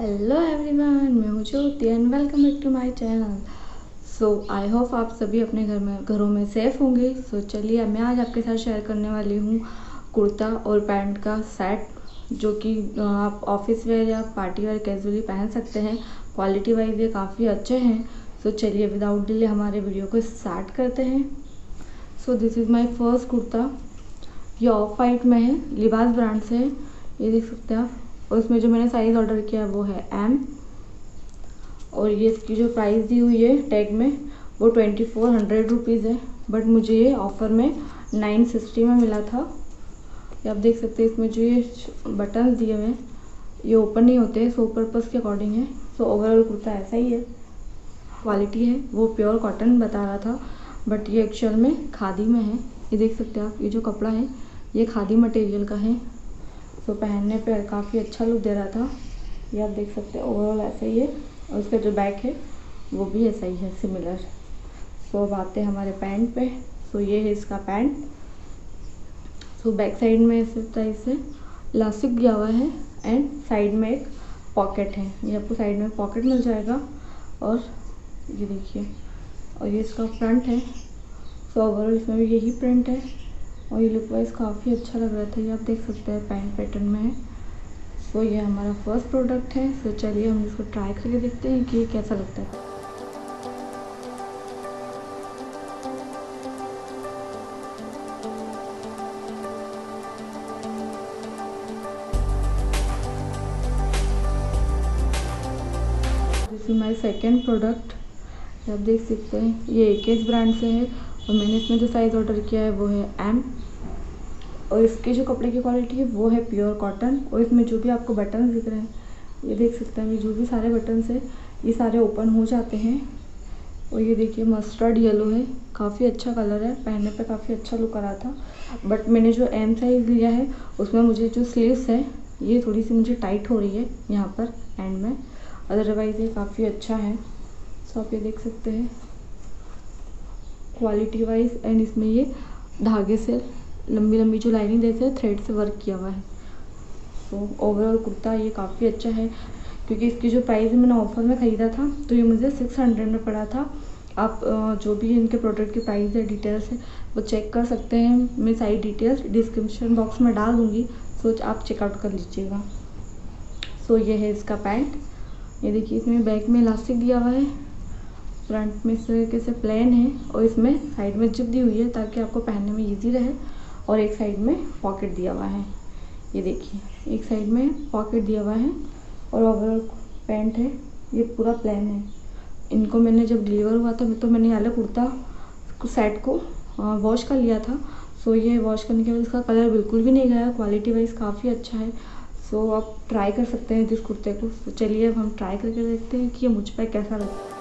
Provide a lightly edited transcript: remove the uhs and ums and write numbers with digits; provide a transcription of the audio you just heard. Hello everyone, मैं हूँ Jyoti and welcome back to my channel. So I hope आप सभी अपने घरों में सेफ होंगे। सो चलिए, मैं आज आपके साथ शेयर करने वाली हूँ कुर्ता और पैंट का सेट, जो कि आप ऑफिस वेयर या पार्टी वेयर कैजुअली पहन सकते हैं। क्वालिटी वाइज ये काफ़ी अच्छे हैं। सो चलिए, विदाउट डिले हमारे वीडियो को स्टार्ट करते हैं। So this is my first kurta. ये ऑफ वाइट में है, लिबास ब्रांड से है, ये देख सकते हैं आप। और उसमें जो मैंने साइज़ ऑर्डर किया है वो है M, और ये इसकी जो प्राइस दी हुई है टैग में वो 2400 रुपीज़ है, बट मुझे ये ऑफ़र में 960 में मिला था। ये आप देख सकते हैं, इसमें जो ये बटन दिए हुए हैं ये ओपन नहीं होते, सो पर्पज़ के अकॉर्डिंग है। सो ओवरऑल कुर्ता ऐसा ही है। क्वालिटी है वो प्योर कॉटन बता रहा था, बट ये एक्चुअल में खादी में है। ये देख सकते हैं आप, ये जो कपड़ा है ये खादी मटेरियल का है। तो पहनने पे काफ़ी अच्छा लुक दे रहा था। ये आप देख सकते हैं, ओवरऑल ऐसा ही है। और उसका जो बैक है वो भी ऐसा ही है, सिमिलर। सो अब आते हैं हमारे पैंट पे। सो ये है इसका पैंट। सो बैक साइड में इस टाइप से इलास्टिक गया हुआ है एंड साइड में एक पॉकेट है। ये आपको साइड में पॉकेट मिल जाएगा। और ये देखिए, और ये इसका फ्रंट है। सो ओवरऑल इसमें भी यही प्रिंट है और ये लुक वाइज काफ़ी अच्छा लग रहा था। ये आप देख सकते हैं, पैंट पैटर्न में है। सो ये हमारा फर्स्ट प्रोडक्ट है। सो चलिए हम इसको ट्राई करके देखते हैं कि ये कैसा लगता है। This is my second product. आप देख सकते हैं, ये एकेस ब्रांड से है और मैंने इसमें जो साइज़ ऑर्डर किया है वो है M, और इसके जो कपड़े की क्वालिटी है वो है प्योर कॉटन। और इसमें जो भी आपको बटन दिख रहे हैं, ये देख सकते हैं, ये जो भी सारे बटन्स है ये सारे ओपन हो जाते हैं। और ये देखिए, मस्टर्ड येलो है, काफ़ी अच्छा कलर है, पहनने पे काफ़ी अच्छा लुक आ रहा था। बट मैंने जो M साइज़ लिया है उसमें मुझे जो स्लीव्स है ये थोड़ी सी मुझे टाइट हो रही है यहाँ पर एंड में, अदरवाइज़ ये काफ़ी अच्छा है। सो आप ये देख सकते हैं क्वालिटी वाइज। एंड इसमें ये धागे से लंबी लंबी जो लाइनिंग देते हैं, थ्रेड से वर्क किया हुआ है। सो ओवरऑल कुर्ता ये काफ़ी अच्छा है, क्योंकि इसकी जो प्राइस मैंने ऑफर में ख़रीदा था तो ये मुझे 600 में पड़ा था। आप जो भी इनके प्रोडक्ट की प्राइस है, डिटेल्स है, वो चेक कर सकते हैं। मैं सारी डिटेल्स डिस्क्रिप्शन बॉक्स में डाल दूँगी, सो आप चेकआउट कर लीजिएगा। सो ये है इसका पैंट। ये देखिए, इसमें बैक में इलास्टिक दिया हुआ है, फ्रंट में इस तरीके से प्लेन है, और इसमें साइड में जिप दी हुई है ताकि आपको पहनने में इजी रहे। और एक साइड में पॉकेट दिया हुआ है, ये देखिए, एक साइड में पॉकेट दिया हुआ है। और ओवरऑल पैंट है ये पूरा प्लेन है। इनको मैंने जब डिलीवर हुआ था तो मैंने अलग कुर्ता सेट को वॉश कर लिया था। सो ये वॉश करने के बाद इसका कलर बिल्कुल भी नहीं गया। क्वालिटी वाइज काफ़ी अच्छा है। सो आप ट्राई कर सकते हैं इस कुर्ते को। चलिए अब हम ट्राई करके देखते हैं कि ये मुझ पर कैसा लगता है।